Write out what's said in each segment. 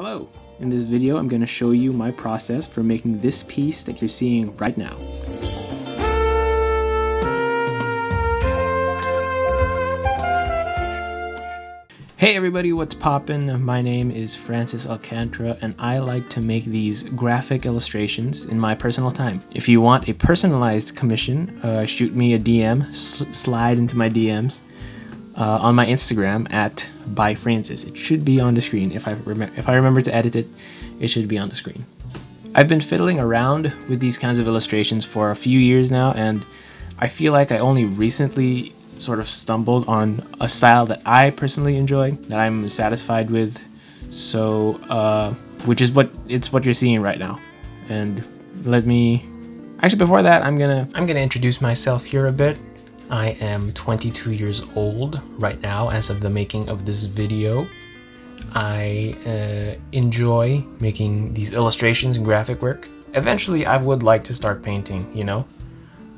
Hello! In this video I'm going to show you my process for making this piece that you're seeing right now. Hey everybody, what's poppin'? My name is Francis Alcantara and I like to make these graphic illustrations in my personal time. If you want a personalized commission, shoot me a DM, slide into my DMs. On my Instagram at byfreyncis. It should be on the screen. If I remember to edit it, it should be on the screen. I've been fiddling around with these kinds of illustrations for a few years now, and I feel like I only recently sort of stumbled on a style that I personally enjoy, that I'm satisfied with, so which is what you're seeing right now. And let me actually, before that, I'm gonna introduce myself here a bit. I am 22 years old right now as of the making of this video. I enjoy making these illustrations and graphic work. Eventually I would like to start painting, you know,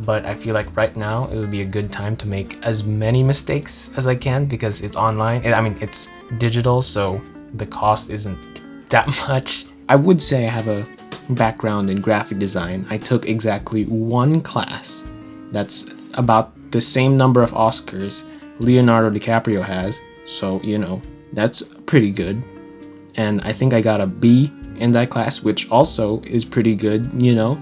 but I feel like right now it would be a good time to make as many mistakes as I can because it's online. I mean, it's digital, so the cost isn't that much. I would say I have a background in graphic design. I took exactly one class that's about the same number of Oscars Leonardo DiCaprio has, so you know, that's pretty good. And I think I got a B in that class, which also is pretty good, you know.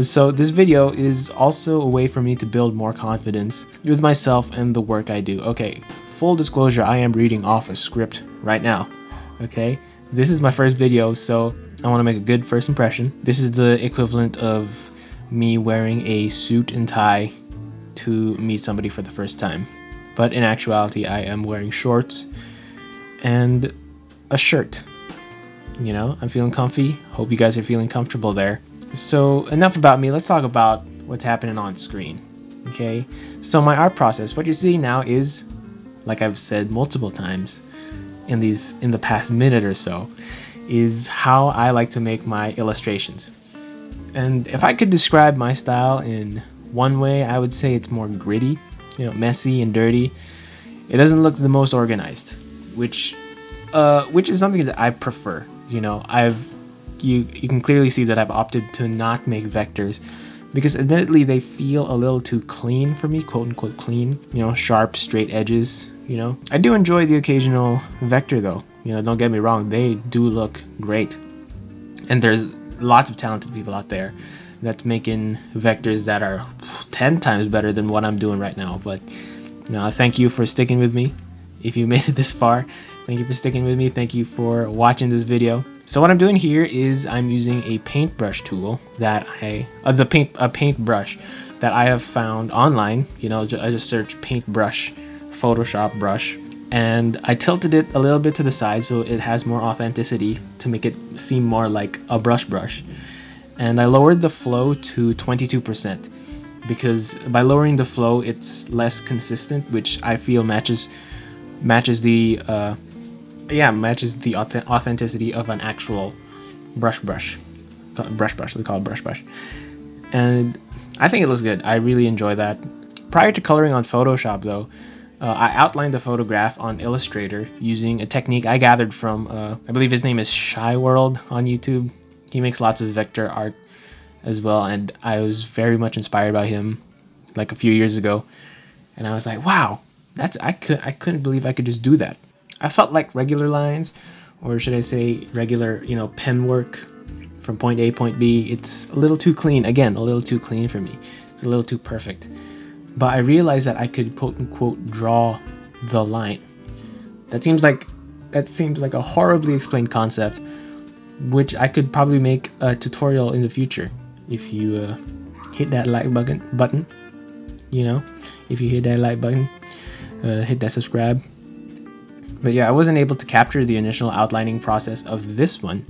So this video is also a way for me to build more confidence with myself and the work I do. Okay, full disclosure, I am reading off a script right now. Okay, this is my first video, so I want to make a good first impression. This is the equivalent of me wearing a suit and tie to meet somebody for the first time, but in actuality I am wearing shorts and a shirt. You know, I'm feeling comfy. Hope you guys are feeling comfortable there. So enough about me, let's talk about what's happening on screen. Okay, so my art process, what you see now is, like I've said multiple times in the past minute or so, is how I like to make my illustrations. And if I could describe my style in one way, I would say it's more gritty, you know, messy and dirty. It doesn't look the most organized, which is something that I prefer. You know, you can clearly see that I've opted to not make vectors because admittedly they feel a little too clean for me, quote unquote clean, you know, sharp straight edges, you know. I do enjoy the occasional vector though, you know, don't get me wrong, they do look great. And there's lots of talented people out there that's making vectors that are 10 times better than what I'm doing right now. But no, thank you for sticking with me. If you made it this far, thank you for sticking with me. Thank you for watching this video. So what I'm doing here is I'm using a paintbrush tool that a paintbrush that I have found online. You know, I just search paintbrush, Photoshop brush, and I tilted it a little bit to the side so it has more authenticity to make it seem more like a brush. And I lowered the flow to 22% because by lowering the flow it's less consistent, which I feel matches the authenticity of an actual brush. They call it brush, and I think it looks good. I really enjoy that. Prior to coloring on Photoshop though, I outlined the photograph on Illustrator using a technique I gathered from I believe his name is CHIWORLD on YouTube. He makes lots of vector art as well, and I was very much inspired by him like a few years ago, and I was like, wow, I couldn't believe I could just do that. I felt like regular lines, or should I say regular, you know, pen work from point A, point B, it's a little too clean, again, a little too clean for me. It's a little too perfect. But I realized that I could quote-unquote draw the line. That seems like a horribly explained concept, which I could probably make a tutorial in the future. If you hit that like button, you know, if you hit that like button, hit that subscribe. But yeah, I wasn't able to capture the initial outlining process of this one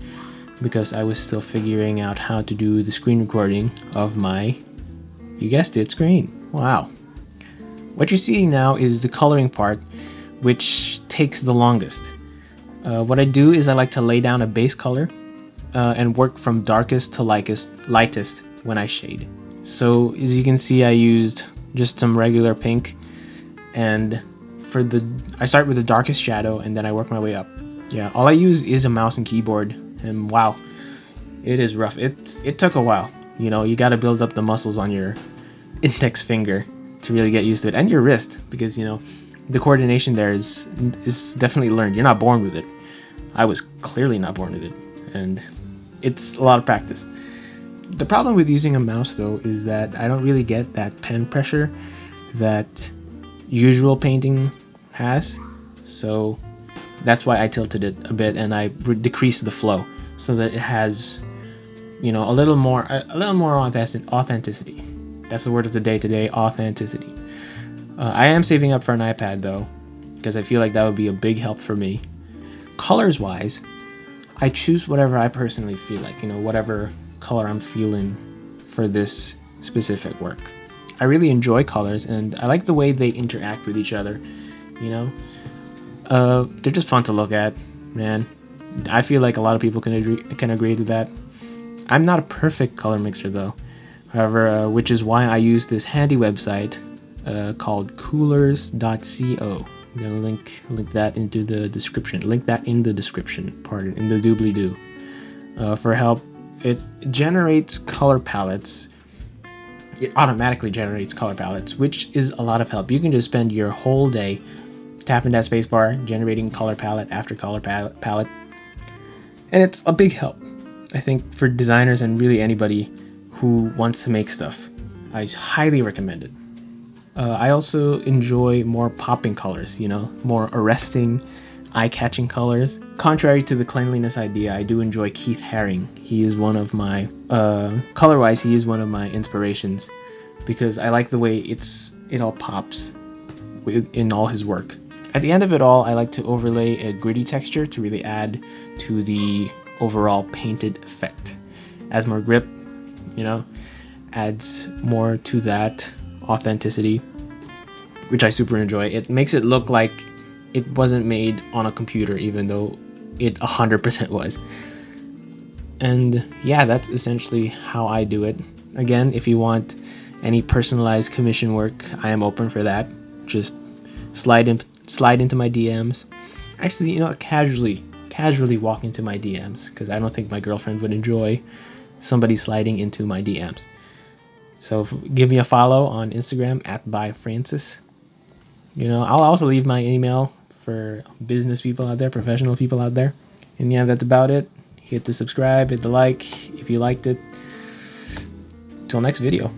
because I was still figuring out how to do the screen recording of my, you guessed it, screen. Wow. What you're seeing now is the coloring part, which takes the longest. What I do is I like to lay down a base color and work from darkest to lightest when I shade. So as you can see, I used just some regular pink, and I start with the darkest shadow and then I work my way up. Yeah, all I use is a mouse and keyboard, and wow, it is rough. It took a while. You know, you got to build up the muscles on your index finger to really get used to it, and your wrist, because, you know, the coordination there is definitely learned. You're not born with it. I was clearly not born with it, and it's a lot of practice. The problem with using a mouse, though, is that I don't really get that pen pressure that usual painting has, so that's why I tilted it a bit and I decreased the flow so that it has, you know, a little more authenticity. That's the word of the day today, authenticity. I am saving up for an iPad, though, because I feel like that would be a big help for me. Colors-wise, I choose whatever I personally feel like, you know, whatever color I'm feeling for this specific work. I really enjoy colors, and I like the way they interact with each other, you know? They're just fun to look at, man. I feel like a lot of people can agree to that. I'm not a perfect color mixer, though. However, which is why I use this handy website called Coolors.co. I'm gonna link that into the description. Link that in the description, pardon, in the doobly-doo, for help. It generates color palettes. It automatically generates color palettes, which is a lot of help. You can just spend your whole day tapping that spacebar, generating color palette after color palette, and it's a big help, I think, for designers and really anybody who wants to make stuff. I highly recommend it. I also enjoy more popping colors, you know, more arresting, eye-catching colors. Contrary to the cleanliness idea, I do enjoy Keith Haring. He is one of my, color-wise, he is one of my inspirations, because I like the way it all pops in all his work. At the end of it all, I like to overlay a gritty texture to really add to the overall painted effect. Adds more grip, you know, adds more to that authenticity, which I super enjoy. It makes it look like it wasn't made on a computer, even though it 100% was. And yeah, that's essentially how I do it. Again, if you want any personalized commission work, I am open for that. Just slide into my DMs. Actually, you know, casually walk into my DMs, because I don't think my girlfriend would enjoy somebody sliding into my DMs. So give me a follow on Instagram at byfreyncis. You know, I'll also leave my email for business people out there, professional people out there. And yeah, that's about it. Hit the subscribe, hit the like if you liked it. Till next video.